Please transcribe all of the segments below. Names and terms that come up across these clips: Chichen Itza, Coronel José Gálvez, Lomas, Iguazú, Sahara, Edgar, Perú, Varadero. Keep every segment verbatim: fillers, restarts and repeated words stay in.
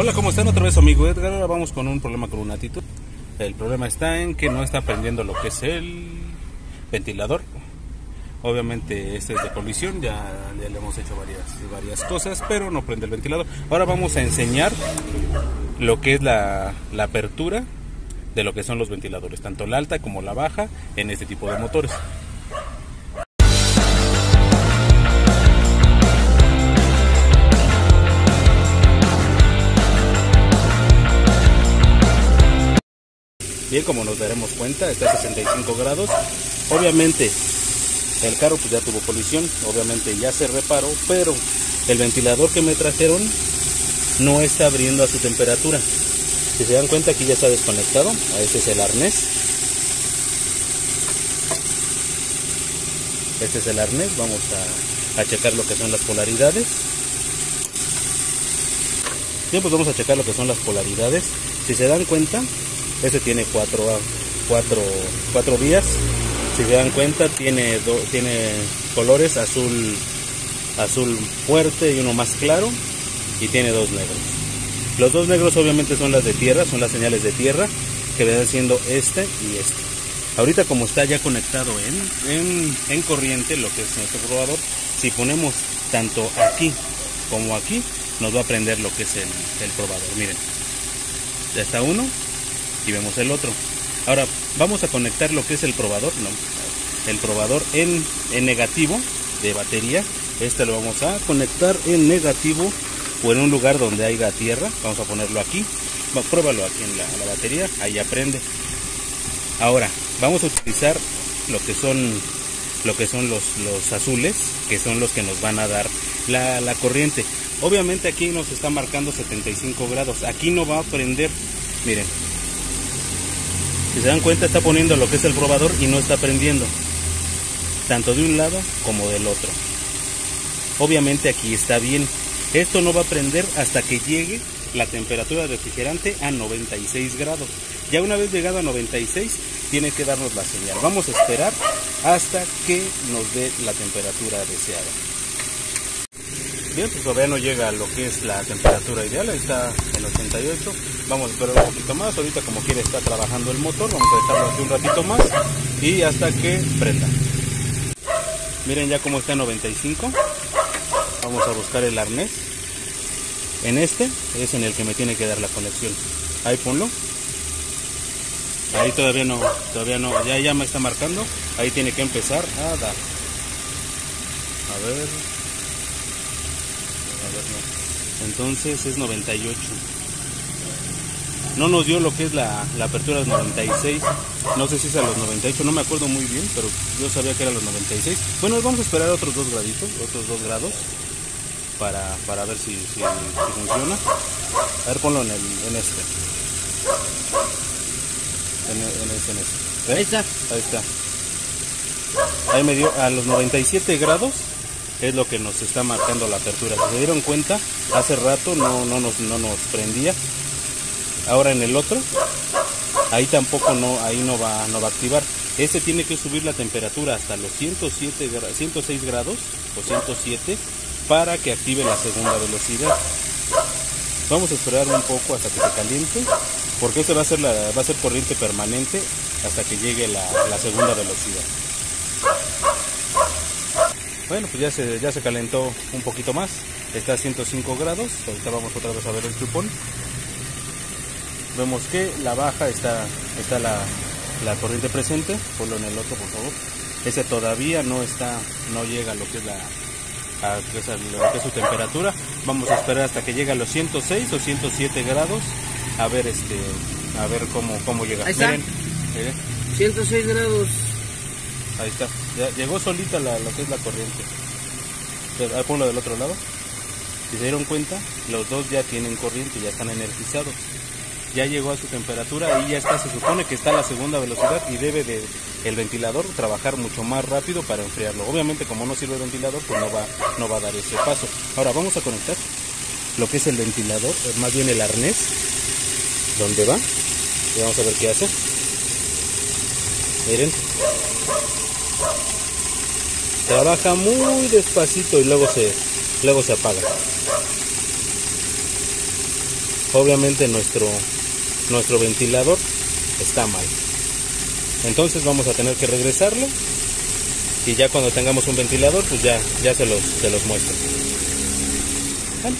Hola, ¿cómo están? Otra vez amigo Edgar. Ahora vamos con un problema con una actitud. El problema está en que no está prendiendo lo que es el ventilador. Obviamente este es de colisión, ya, ya le hemos hecho varias, varias cosas, pero no prende el ventilador. Ahora vamos a enseñar lo que es la, la apertura de lo que son los ventiladores, tanto la alta como la baja en este tipo de motores. Bien, como nos daremos cuenta, está a sesenta y cinco grados. Obviamente el carro pues ya tuvo colisión, obviamente ya se reparó, pero el ventilador que me trajeron no está abriendo a su temperatura. Si se dan cuenta, aquí ya está desconectado, este es el arnés. Este es el arnés, vamos a, a checar lo que son las polaridades. Bien, pues vamos a checar lo que son las polaridades. Si se dan cuenta, este tiene cuatro, cuatro, cuatro vías. Si se dan cuenta, tiene, do, tiene colores azul, azul fuerte y uno más claro, y tiene dos negros. Los dos negros obviamente son las de tierra, son las señales de tierra, que vienen siendo este y este. Ahorita como está ya conectado en, en, en corriente, lo que es nuestro probador, si ponemos tanto aquí como aquí, nos va a prender lo que es el, el probador. Miren, ya está uno y vemos el otro. Ahora vamos a conectar lo que es el probador, ¿no? El probador en, en negativo de batería. Este lo vamos a conectar en negativo o en un lugar donde haya tierra. Vamos a ponerlo aquí. Bueno, pruébalo aquí en la, la batería. Ahí aprende. Ahora vamos a utilizar lo que son, lo que son los, los azules, que son los que nos van a dar la, la corriente. Obviamente aquí nos está marcando setenta y cinco grados. Aquí no va a prender. Miren. Si se dan cuenta, está poniendo lo que es el probador y no está prendiendo, tanto de un lado como del otro. Obviamente aquí está bien. Esto no va a prender hasta que llegue la temperatura del refrigerante a noventa y seis grados. Ya una vez llegado a noventa y seis, tiene que darnos la señal. Vamos a esperar hasta que nos dé la temperatura deseada. Bien, pues todavía no llega a lo que es la temperatura ideal, está en ochenta y ocho. Vamos a esperar un poquito más. Ahorita como quiera está trabajando el motor, vamos a dejarlo aquí un ratito más y hasta que prenda. Miren ya como está en noventa y cinco. Vamos a buscar el arnés. En este es en el que me tiene que dar la conexión. Ahí ponlo. Ahí todavía no, todavía no, ya, ya me está marcando. Ahí tiene que empezar a dar. A ver. Entonces es noventa y ocho. No nos dio lo que es la, la apertura de noventa y seis. No sé si es a los noventa y ocho, no me acuerdo muy bien, pero yo sabía que era a los noventa y seis. Bueno, vamos a esperar otros dos graditos, otros dos grados para, para ver si, si, si funciona. A ver, ponlo en, el, en este. En, en este, en este. Ahí está. Ahí está. Ahí me dio a los noventa y siete grados. Es lo que nos está marcando la apertura. Si se dieron cuenta, hace rato no, no, nos, no nos prendía. Ahora en el otro, ahí tampoco no, ahí no va, no va a activar. Este tiene que subir la temperatura hasta los ciento siete, ciento seis grados o ciento siete para que active la segunda velocidad. Vamos a esperar un poco hasta que se caliente, porque este va a ser, la, va a ser corriente permanente hasta que llegue la, la segunda velocidad. Bueno, pues ya se, ya se calentó un poquito más, está a ciento cinco grados, ahorita vamos otra vez a ver el chupón. Vemos que la baja está, está la, la corriente presente, ponlo en el otro por favor. Ese todavía no está, no llega a lo que es, la, a, a lo que es su temperatura. Vamos a esperar hasta que llegue a los ciento seis o ciento siete grados, a ver este, a ver cómo, cómo llega. Ahí está. Miren, eh. ciento seis grados. Ahí está, ya llegó solita la, lo que es la corriente. Pero, ponlo del otro lado. Si se dieron cuenta, los dos ya tienen corriente, ya están energizados. Ya llegó a su temperatura y ya está, se supone que está a la segunda velocidad y debe de el ventilador trabajar mucho más rápido para enfriarlo. Obviamente como no sirve el ventilador, pues no va, no va a dar ese paso. Ahora vamos a conectar lo que es el ventilador, más bien el arnés. ¿Dónde va? Y vamos a ver qué hace. Miren. Trabaja muy despacito y luego se, luego se apaga. obviamente nuestro, nuestro ventilador está mal. Entonces vamos a tener que regresarlo y ya cuando tengamos un ventilador, pues ya, ya se los, se los muestro. Vale.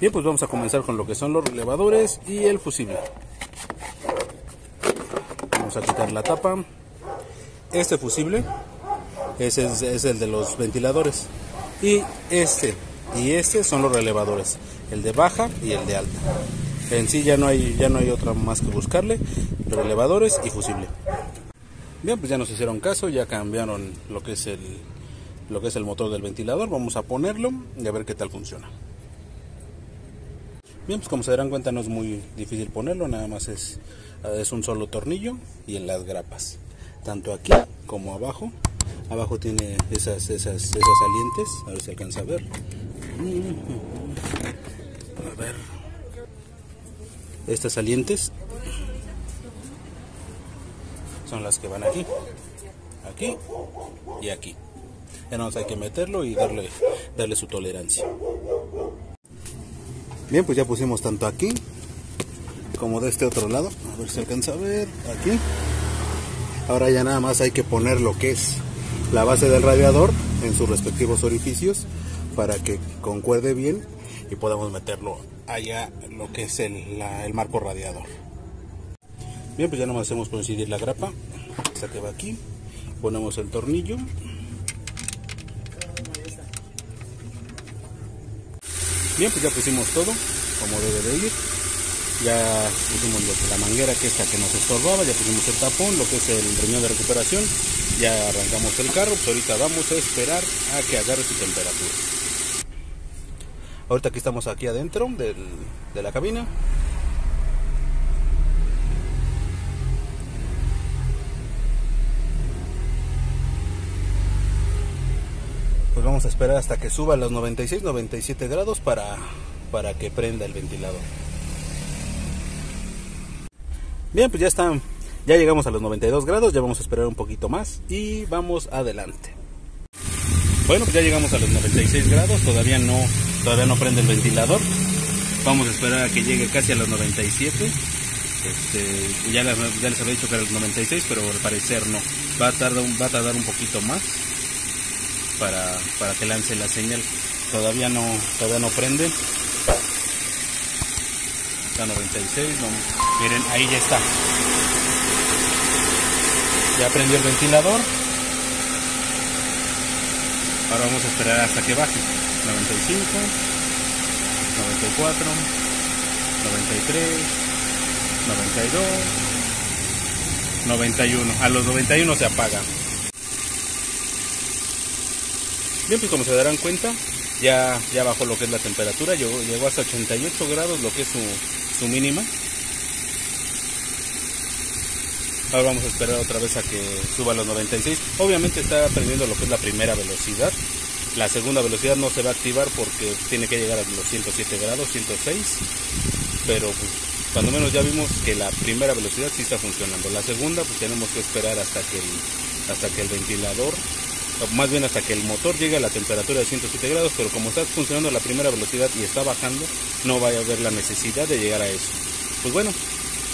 Bien, pues vamos a comenzar con lo que son los relevadores y el fusible. Vamos a quitar la tapa. Este fusible ese es, es el de los ventiladores, y este y este son los relevadores, el de baja y el de alta. En sí ya no hay ya no hay otra más que buscarle: relevadores y fusible. Bien, pues ya nos hicieron caso, ya cambiaron lo que es el lo que es el motor del ventilador. Vamos a ponerlo y a ver qué tal funciona. Bien, pues como se darán cuenta, no es muy difícil ponerlo, nada más es, es un solo tornillo y en las grapas, tanto aquí como abajo. Abajo tiene esas, esas, esas salientes, a ver si alcanza a ver. A ver. Estas salientes son las que van aquí, aquí y aquí. Ya nada más hay que meterlo y darle, darle su tolerancia. Bien, pues ya pusimos tanto aquí como de este otro lado. A ver si alcanza a ver aquí. Ahora ya nada más hay que poner lo que es la base del radiador en sus respectivos orificios para que concuerde bien y podamos meterlo allá lo que es el, la, el marco radiador. Bien, pues ya nomás hacemos coincidir la grapa, esta que va aquí, ponemos el tornillo. Bien, pues ya pusimos todo como debe de ir. Ya pusimos lo que, la manguera que es la que nos estorbaba, ya pusimos el tapón, lo que es el riñón de recuperación, ya arrancamos el carro. Pues ahorita vamos a esperar a que agarre su temperatura. Ahorita que estamos aquí adentro del, de la cabina. Pues vamos a esperar hasta que suba a los noventa y seis, noventa y siete grados para, para que prenda el ventilador. Bien, pues ya está, ya llegamos a los noventa y dos grados, ya vamos a esperar un poquito más y vamos adelante. Bueno, pues ya llegamos a los noventa y seis grados, todavía no, todavía no prende el ventilador. Vamos a esperar a que llegue casi a los noventa y siete. Este, ya, les, ya les había dicho que era los noventa y seis, pero al parecer no. Va a tardar, va a tardar un poquito más para, para que lance la señal. Todavía no, todavía no prende. noventa y seis, no, miren, ahí ya está, ya prendió el ventilador. Ahora vamos a esperar hasta que baje noventa y cinco, noventa y cuatro, noventa y tres, noventa y dos, noventa y uno. A los noventa y uno se apaga. Bien, pues como se darán cuenta, ya, ya bajó lo que es la temperatura, llegó, llegó hasta ochenta y ocho grados, lo que es su, su mínima. Ahora vamos a esperar otra vez a que suba a los noventa y seis. Obviamente está perdiendo lo que es la primera velocidad. La segunda velocidad no se va a activar porque tiene que llegar a los ciento siete grados, ciento seis. Pero pues, cuando menos ya vimos que la primera velocidad sí está funcionando. La segunda pues tenemos que esperar hasta que el, hasta que el ventilador... más bien hasta que el motor llegue a la temperatura de ciento siete grados, pero como está funcionando a la primera velocidad y está bajando, no va a haber la necesidad de llegar a eso. Pues bueno,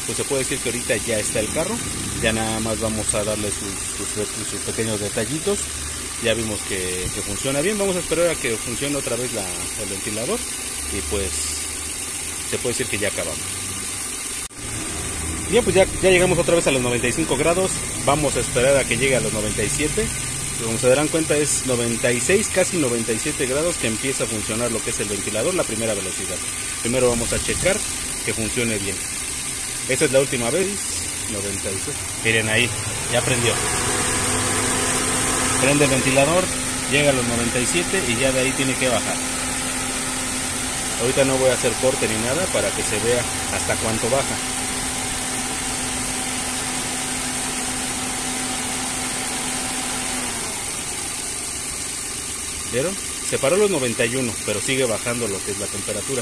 pues se puede decir que ahorita ya está el carro, ya nada más vamos a darle sus, sus, sus pequeños detallitos. Ya vimos que, que funciona bien, vamos a esperar a que funcione otra vez la, el ventilador y pues se puede decir que ya acabamos. Bien, pues ya, ya llegamos otra vez a los noventa y cinco grados, vamos a esperar a que llegue a los noventa y siete. Como se darán cuenta, es noventa y seis, casi noventa y siete grados que empieza a funcionar lo que es el ventilador, la primera velocidad. Primero vamos a checar que funcione bien. Esta es la última vez, noventa y seis. Miren ahí, ya prendió. Prende el ventilador, llega a los noventa y siete y ya de ahí tiene que bajar. Ahorita no voy a hacer corte ni nada para que se vea hasta cuánto baja. ¿Vieron? Se paró los noventa y uno, pero sigue bajando lo que es la temperatura.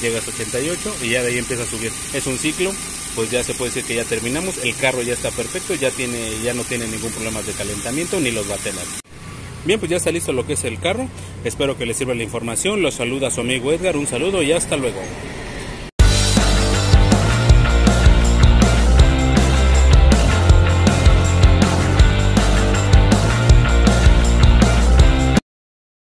Llega hasta ochenta y ocho y ya de ahí empieza a subir. Es un ciclo, pues ya se puede decir que ya terminamos. El carro ya está perfecto, ya tiene, ya no tiene ningún problema de calentamiento ni los batelas. Bien, pues ya está listo lo que es el carro. Espero que les sirva la información. Los saluda su amigo Edgar. Un saludo y hasta luego.